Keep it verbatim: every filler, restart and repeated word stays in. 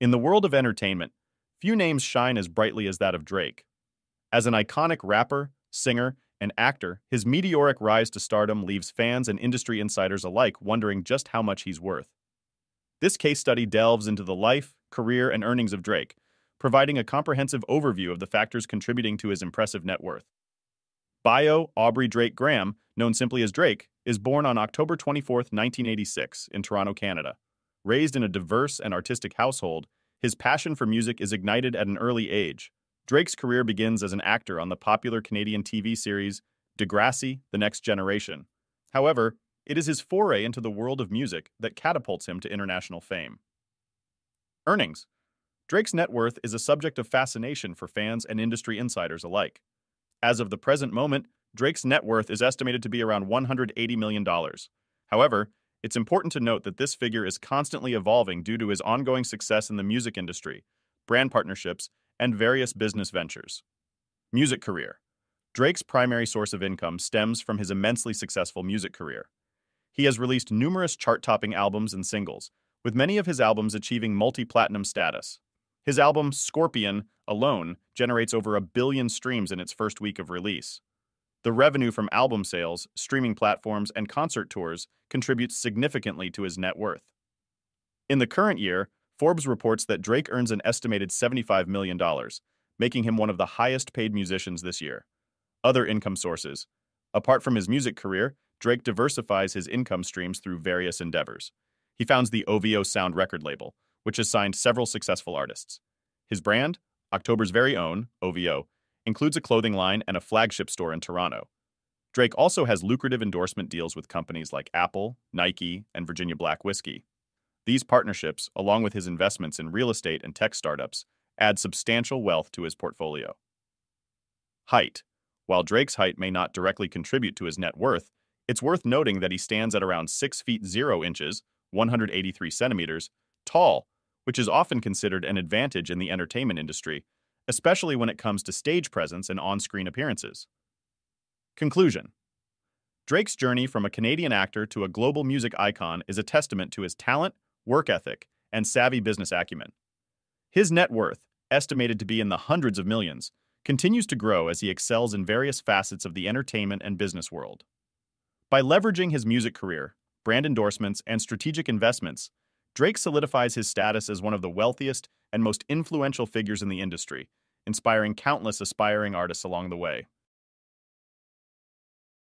In the world of entertainment, few names shine as brightly as that of Drake. As an iconic rapper, singer, and actor, his meteoric rise to stardom leaves fans and industry insiders alike wondering just how much he's worth. This case study delves into the life, career, and earnings of Drake, providing a comprehensive overview of the factors contributing to his impressive net worth. Bio Aubrey Drake Graham, known simply as Drake, is born on October twenty-fourth, nineteen eighty-six, in Toronto, Canada. Raised in a diverse and artistic household, his passion for music is ignited at an early age. Drake's career begins as an actor on the popular Canadian T V series Degrassi: The Next Generation. However, it is his foray into the world of music that catapults him to international fame. Earnings. Drake's net worth is a subject of fascination for fans and industry insiders alike. As of the present moment, Drake's net worth is estimated to be around one hundred eighty million dollars. However, it's important to note that this figure is constantly evolving due to his ongoing success in the music industry, brand partnerships, and various business ventures. Music career. Drake's primary source of income stems from his immensely successful music career. He has released numerous chart-topping albums and singles, with many of his albums achieving multi-platinum status. His album Scorpion alone generates over a billion streams in its first week of release. The revenue from album sales, streaming platforms, and concert tours contributes significantly to his net worth. In the current year, Forbes reports that Drake earns an estimated seventy-five million dollars, making him one of the highest-paid musicians this year. Other income sources. Apart from his music career, Drake diversifies his income streams through various endeavors. He founds the O V O Sound record label, which has signed several successful artists. His brand, October's very own, O V O, includes a clothing line and a flagship store in Toronto. Drake also has lucrative endorsement deals with companies like Apple, Nike, and Virginia Black Whiskey. These partnerships, along with his investments in real estate and tech startups, add substantial wealth to his portfolio. Height. While Drake's height may not directly contribute to his net worth, it's worth noting that he stands at around six feet zero inches, one hundred eighty-three centimeters, tall, which is often considered an advantage in the entertainment industry, especially when it comes to stage presence and on-screen appearances. Conclusion. Drake's journey from a Canadian actor to a global music icon is a testament to his talent, work ethic, and savvy business acumen. His net worth, estimated to be in the hundreds of millions, continues to grow as he excels in various facets of the entertainment and business world. By leveraging his music career, brand endorsements, and strategic investments, Drake solidifies his status as one of the wealthiest and most influential figures in the industry, inspiring countless aspiring artists along the way.